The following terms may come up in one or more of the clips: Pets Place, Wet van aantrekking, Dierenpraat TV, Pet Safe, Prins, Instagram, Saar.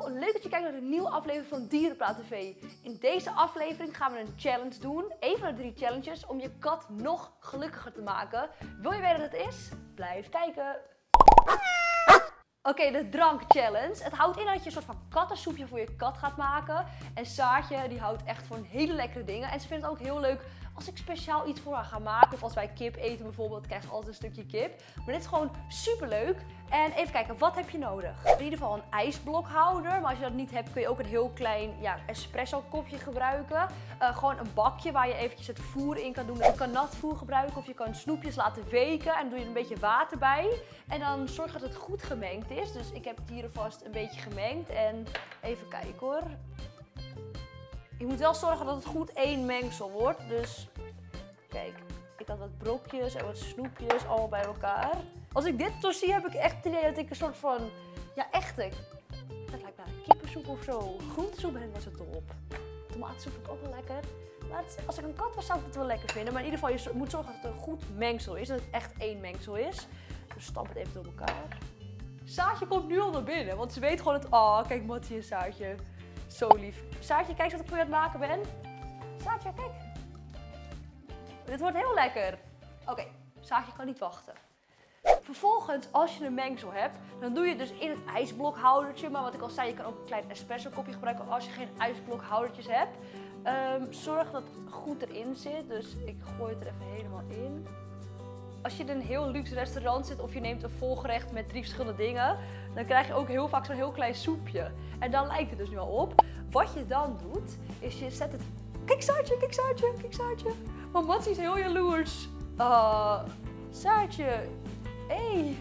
allemaal, leuk dat je kijkt naar een nieuwe aflevering van Dierenpraat TV. In deze aflevering gaan we een challenge doen, een van de 3 challenges om je kat nog gelukkiger te maken. Wil je weten wat het is? Blijf kijken! Oké, de drank challenge. Het houdt in dat je een soort van kattensoepje voor je kat gaat maken. En Saartje die houdt echt van hele lekkere dingen. En ze vindt het ook heel leuk als ik speciaal iets voor haar ga maken. Of als wij kip eten bijvoorbeeld, krijgt ze altijd een stukje kip. Maar dit is gewoon super leuk. En even kijken, wat heb je nodig? In ieder geval een ijsblokhouder. Maar als je dat niet hebt kun je ook een heel klein espresso kopje gebruiken. Gewoon een bakje waar je eventjes het voer in kan doen. Je kan natvoer gebruiken of je kan snoepjes laten weken. En dan doe je er een beetje water bij. En dan zorg dat het goed gemengd is. Dus ik heb het hier vast een beetje gemengd en even kijken hoor. Je moet wel zorgen dat het goed één mengsel wordt. Dus kijk, ik had wat brokjes en wat snoepjes allemaal bij elkaar. Als ik dit toch zie heb ik echt het idee dat ik een soort van, dat lijkt naar een kippensoep of zo. Groentesoep en was het erop. Tomatensoep vind ik ook wel lekker. Maar als ik een kat was zou ik het wel lekker vinden. Maar in ieder geval je moet zorgen dat het een goed mengsel is. Dat het echt één mengsel is. Dus stamp het even door elkaar. Saartje komt nu al naar binnen, want ze weet gewoon dat... Oh, kijk Mattie en Saartje. Zo lief. Saartje, kijk eens wat ik voor je aan het maken ben. Saartje, kijk. Dit wordt heel lekker. Oké, Saartje kan niet wachten. Vervolgens, als je een mengsel hebt, dan doe je dus in het ijsblokhoudertje. Maar wat ik al zei, je kan ook een klein espresso kopje gebruiken als je geen ijsblokhoudertjes hebt. Zorg dat het goed erin zit, dus ik gooi het er even helemaal in. Als je in een heel luxe restaurant zit of je neemt een volgerecht met 3 verschillende dingen, dan krijg je ook heel vaak zo'n heel klein soepje. En dan lijkt het dus nu al op. Wat je dan doet, is je zet het... Kijk Saartje, kijk Saartje, kijk Saartje. Maar Mattie is heel jaloers. Saartje. Hey.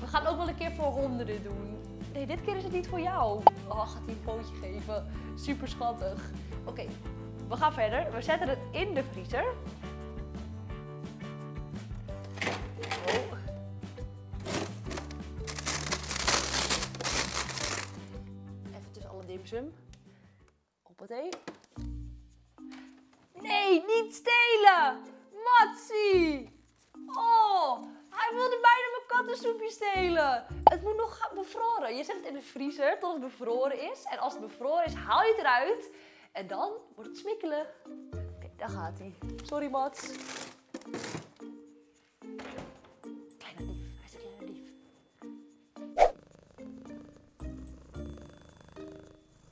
We gaan ook wel een keer voor honden dit doen. Nee, dit keer is het niet voor jou. Gaat hij een pootje geven. Super schattig. Oké, we gaan verder. We zetten het in de vriezer. Hoppatee. Nee, niet stelen! Matsie! Oh, hij wilde bijna mijn kattensoepje stelen. Het moet nog bevroren. Je zet het in de vriezer tot het bevroren is. En als het bevroren is, haal je het eruit. En dan wordt het smikkelen. Oké, daar gaat hij. Sorry, Mats. Kleine dief. Hij is een kleine dief.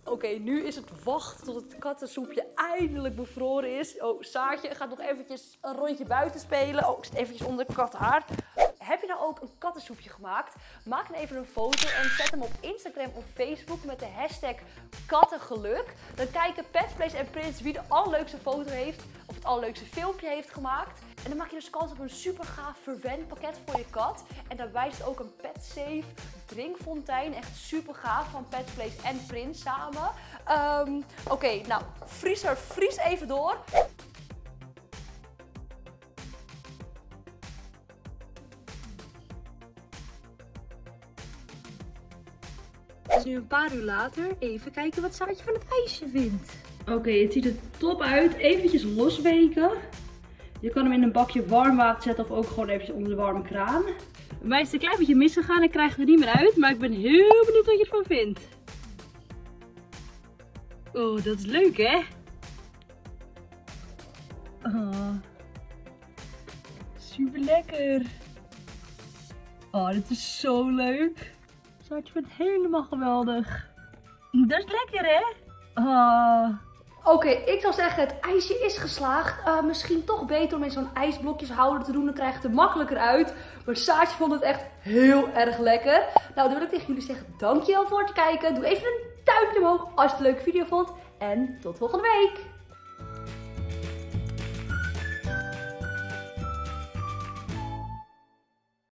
Oké, nu is het wachten tot het kattensoepje eindelijk bevroren is. Oh, Saartje gaat nog eventjes een rondje buiten spelen. Oh, ik zit eventjes onder de kattenhaar. Heb je nou ook een kattensoepje gemaakt? Maak dan even een foto en zet hem op Instagram of Facebook met de hashtag kattengeluk. Dan kijken Pet Place en Prins wie de allerleukste foto heeft of het allerleukste filmpje heeft gemaakt. En dan maak je dus kans op een super gaaf verwendpakket voor je kat. En daarbij zit ook een Pet Safe drinkfontein. Echt super gaaf van Pet Place en Prins samen. Oké, nou vriezer, vries even door. Dus nu een paar uur later even kijken wat Saartje van het ijsje vindt. Oké, het ziet er top uit. Eventjes losweken. Je kan hem in een bakje warm water zetten of ook gewoon eventjes onder de warme kraan. Bij mij is het een klein beetje misgegaan en ik krijg het er niet meer uit. Maar ik ben heel benieuwd wat je ervan vindt. Oh, dat is leuk hè? Oh, super lekker. Oh, dit is zo leuk. Saartje vindt het helemaal geweldig. Dat is lekker hè? Oh. Oké, ik zou zeggen het ijsje is geslaagd. Misschien toch beter om in zo'n ijsblokjeshouder te doen. Dan krijg je het er makkelijker uit. Maar Saartje vond het echt heel erg lekker. Nou, dan wil ik tegen jullie zeggen dankjewel voor het kijken. Doe even een duimpje omhoog als je het een leuke video vond. En tot volgende week!